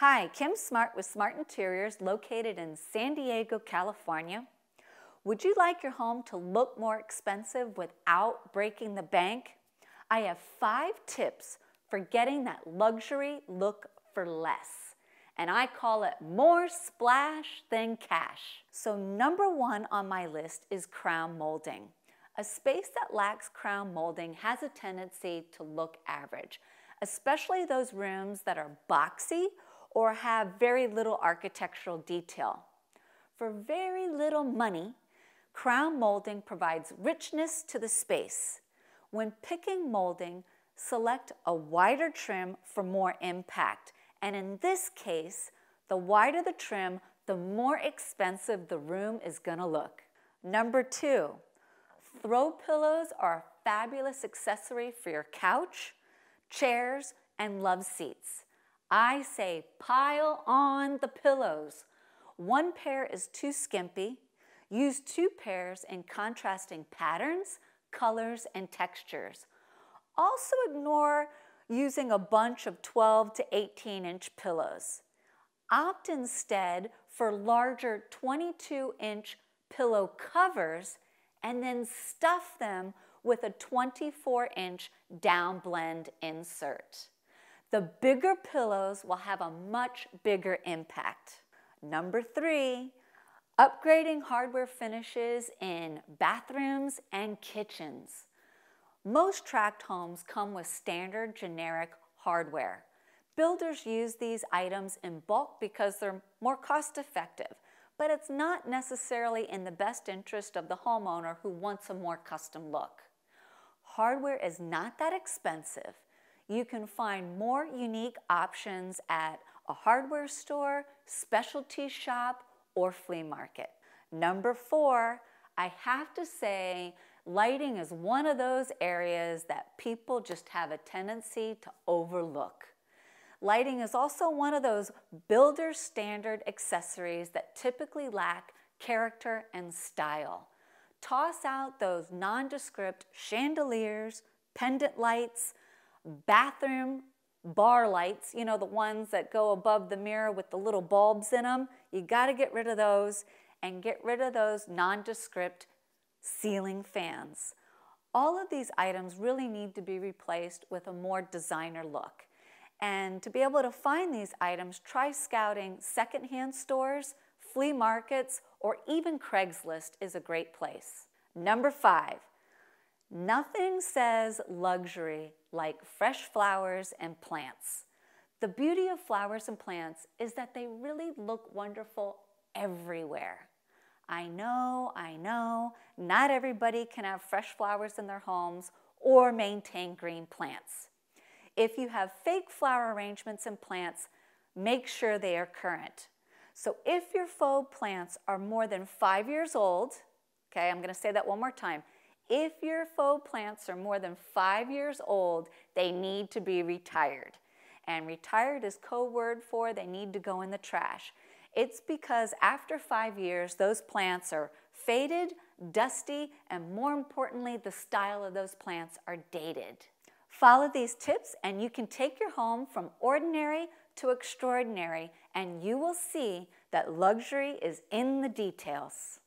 Hi, Kim Smart with Smart Interiors, located in San Diego, California. Would you like your home to look more expensive without breaking the bank? I have 5 tips for getting that luxury look for less. And I call it more splash than cash. So number 1 on my list is crown molding. A space that lacks crown molding has a tendency to look average, especially those rooms that are boxy or have very little architectural detail. For very little money, crown molding provides richness to the space. When picking molding, select a wider trim for more impact. And in this case, the wider the trim, the more expensive the room is gonna look. Number 2, throw pillows are a fabulous accessory for your couch, chairs, and love seats. I say pile on the pillows. 1 pair is too skimpy. Use 2 pairs in contrasting patterns, colors, and textures. Also ignore using a bunch of 12 to 18-inch pillows. Opt instead for larger 22-inch pillow covers and then stuff them with a 24-inch down blend insert. The bigger pillows will have a much bigger impact. Number 3, upgrading hardware finishes in bathrooms and kitchens. Most tract homes come with standard generic hardware. Builders use these items in bulk because they're more cost effective, but it's not necessarily in the best interest of the homeowner who wants a more custom look. Hardware is not that expensive. You can find more unique options at a hardware store, specialty shop, or flea market. Number 4, I have to say, lighting is one of those areas that people just have a tendency to overlook. Lighting is also one of those builder standard accessories that typically lack character and style. Toss out those nondescript chandeliers, pendant lights, bathroom bar lights, you know, the ones that go above the mirror with the little bulbs in them. You got to get rid of those, and get rid of those nondescript ceiling fans. All of these items really need to be replaced with a more designer look. And to be able to find these items, try scouting secondhand stores, flea markets, or even Craigslist is a great place. Number 5, nothing says luxury like fresh flowers and plants. The beauty of flowers and plants is that they really look wonderful everywhere. I know, not everybody can have fresh flowers in their homes or maintain green plants. If you have fake flower arrangements and plants, make sure they are current. So if your faux plants are more than 5 years old, okay, I'm gonna say that one more time. If your faux plants are more than 5 years old, they need to be retired. And retired is code word for they need to go in the trash. It's because after 5 years, those plants are faded, dusty, and more importantly, the style of those plants are dated. Follow these tips and you can take your home from ordinary to extraordinary, and you will see that luxury is in the details.